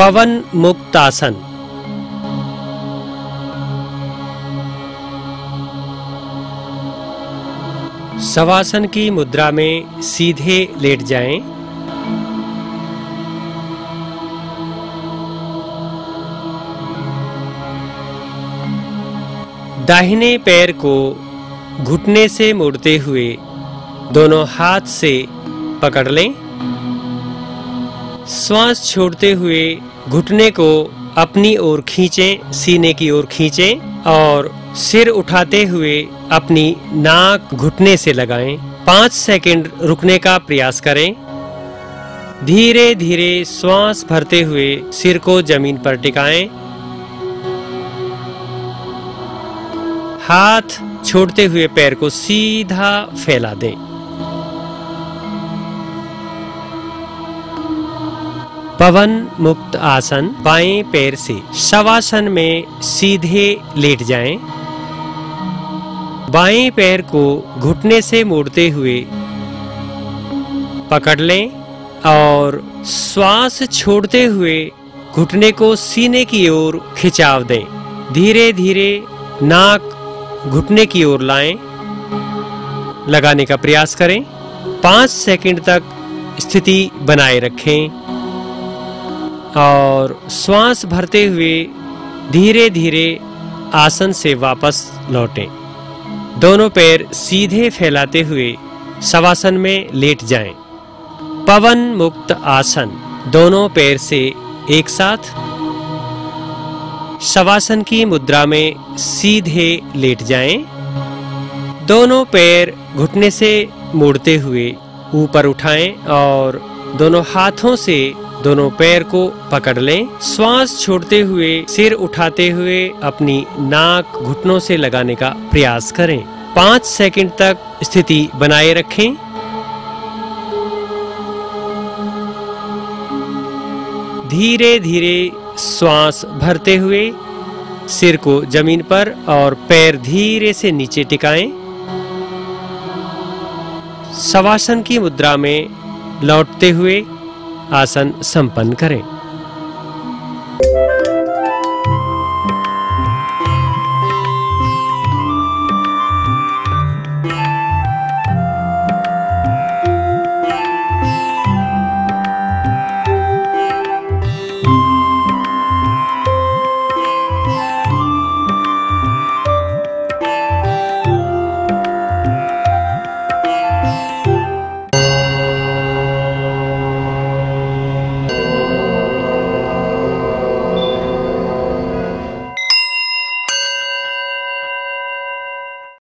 पवन मुक्तासन। शवासन की मुद्रा में सीधे लेट जाएं। दाहिने पैर को घुटने से मोड़ते हुए दोनों हाथ से पकड़ लें। श्वास छोड़ते हुए घुटने को अपनी ओर खींचें, सीने की ओर खींचें और सिर उठाते हुए अपनी नाक घुटने से लगाएं। 5 सेकंड रुकने का प्रयास करें। धीरे धीरे श्वास भरते हुए सिर को जमीन पर टिकाएं। हाथ छोड़ते हुए पैर को सीधा फैला दें। पवन मुक्त आसन। बाएं पैर से शवासन में सीधे लेट जाएं। बाएं पैर को घुटने से मोड़ते हुए पकड़ लें और श्वास छोड़ते हुए घुटने को सीने की ओर खिंचाव दें। धीरे धीरे नाक घुटने की ओर लाएं। लगाने का प्रयास करें। 5 सेकंड तक स्थिति बनाए रखें और श्वास भरते हुए धीरे धीरे आसन से वापस लौटें। दोनों पैर सीधे फैलाते हुए शवासन में लेट जाएं। पवन मुक्त आसन। दोनों पैर से एक साथ शवासन की मुद्रा में सीधे लेट जाएं। दोनों पैर घुटने से मोड़ते हुए ऊपर उठाएं और दोनों हाथों से दोनों पैर को पकड़ लें। श्वास छोड़ते हुए सिर उठाते हुए अपनी नाक घुटनों से लगाने का प्रयास करें। 5 सेकंड तक स्थिति बनाए रखें। धीरे धीरे श्वास भरते हुए सिर को जमीन पर और पैर धीरे से नीचे टिकाएं। शवासन की मुद्रा में लौटते हुए आसन संपन्न करें।